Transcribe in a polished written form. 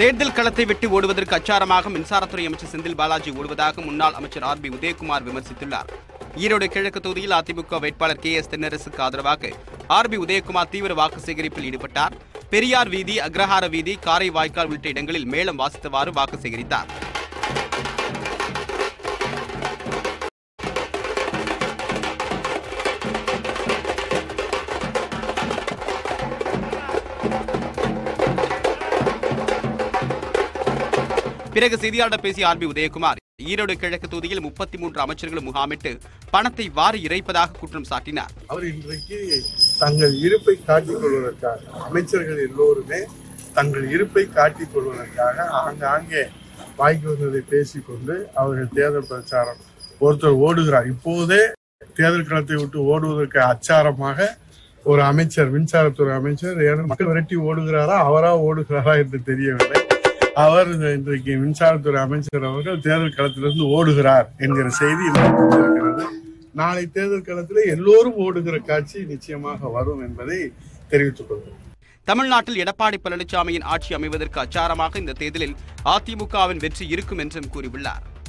தேர்தல் களத்தை விட்டு ஓடுவதற்கு அச்சாரமாக மின்சாரத்துறை அமைச்சர் செந்தில் பாலாஜி ஓடுவதாக முன்னாள் அமைச்சர் ஆர் பி உதயகுமார் விமர்சித்துள்ளார். ஈரோடு கிழக்கு தொகுதியில் அதிமுக வேட்பாளர் கே எஸ் தென்னரசுக்கு ஆதரவாக ஆர் பி உதயகுமார் தீவிர வாக்கு சேகரிப்பில் ஈடுபட்டார். பெரியார் வீதி, அக்ரஹார வீதி, காரை வாய்க்கால் உள்ளிட்ட இடங்களில் மேளம் வாசித்தவாறு வாக்கு சேகரித்தார். பிறகு செய்தியாளர் பேசிய ஆர் பி உதயகுமார் ஈரோடு கிழக்கு தொகுதியில் 33 அமைச்சர்களும் முகாமிட்டு பணத்தை வாரி இறைப்பதாக குற்றம் சாட்டினார். அவர் இன்றைக்கு தங்கள் இருப்பை காட்டிக் கொள்வதற்காக அமைச்சர்கள் எல்லோருமே தங்கள் இருப்பை காட்டிக் கொள்வதற்காக ஆங்காங்கே வாய்க்கு வந்ததை பேசிக்கொண்டு அவர்கள் தேர்தல் பிரச்சாரம் ஒருத்தர் ஓடுகிறார். இப்போதே தேர்தல் களத்தை விட்டு ஓடுவதற்கு அச்சாரமாக ஒரு அமைச்சர், மின்சாரத்துறை அமைச்சர், ஏன்னா மக்கள் விரட்டி ஓடுகிறாரா அவரா ஓடுகிறாரா என்று தெரியவில்லை. அவர் இன்றைக்கு மின்சாரத்துறை அமைச்சர் அவர்கள் தேர்தல் களத்திலிருந்து ஓடுகிறார் என்கிற செய்தி இருக்கிறது. நாளை தேர்தல் களத்தில் எல்லோரும் ஓடுகிற காட்சி நிச்சயமாக வரும் என்பதை தெரிவித்துக் கொள்கிறேன். தமிழ்நாட்டில் எடப்பாடி பழனிசாமியின் ஆட்சி அமைவதற்கு அச்சாரமாக இந்த தேர்தலில் அதிமுகவின் வெற்றி இருக்கும் என்றும் கூறியுள்ளார்.